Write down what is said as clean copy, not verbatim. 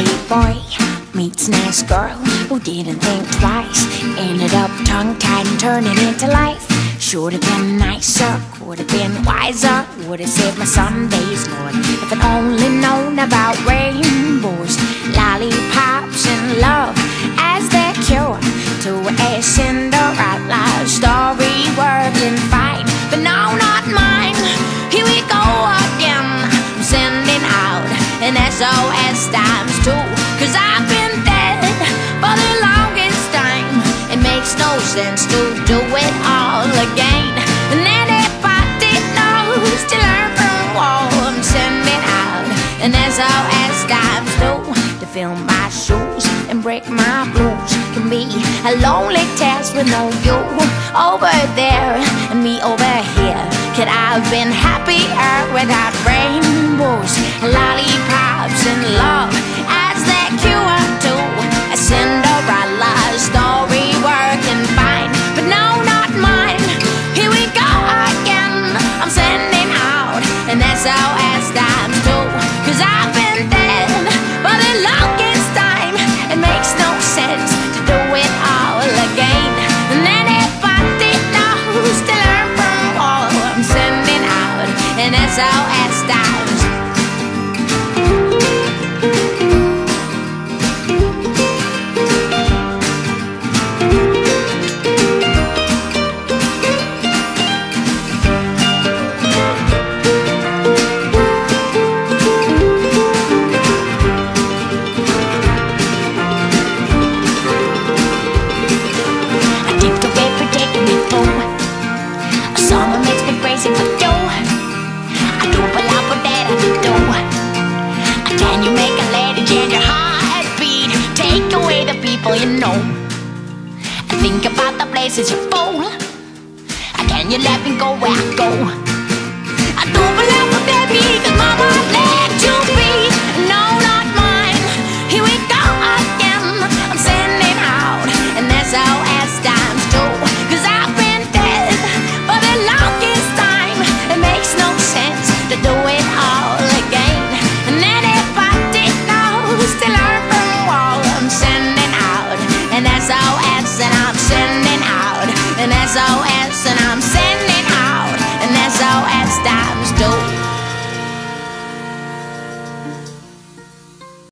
Silly boy meets nice girl who didn't think twice. Ended up tongue-tied and turning into life. Should've been nicer, could've been wiser. Would've saved my Sundays, Lord, if I'd only known about rainbows, lollipops, and love as their cure to a Cinderella life story working fine. But no, not mine. Here we go again. I'm sending out an SOS times two, 'cause I've been dead for the longest time. It makes no sense to do it all again. And anybody knows to learn from woe. I'm sending out an SOS times two to fill my shoes and break my blues. Can be a lonely task with no you over there and me over here. Could I have been happier without rainbows, lollipops, and love as the cure to a Cinderella story working fine. But no, not mine. Here we go again. I'm sending out an SOS times two, 'cause I've been dead for the longest time. It makes no sense to do it all again. And anybody knows to learn from all. I'm sending out an SOS times two. You know, I think about the places you fall. Can you let me go where I go? I don't believe that because my heart.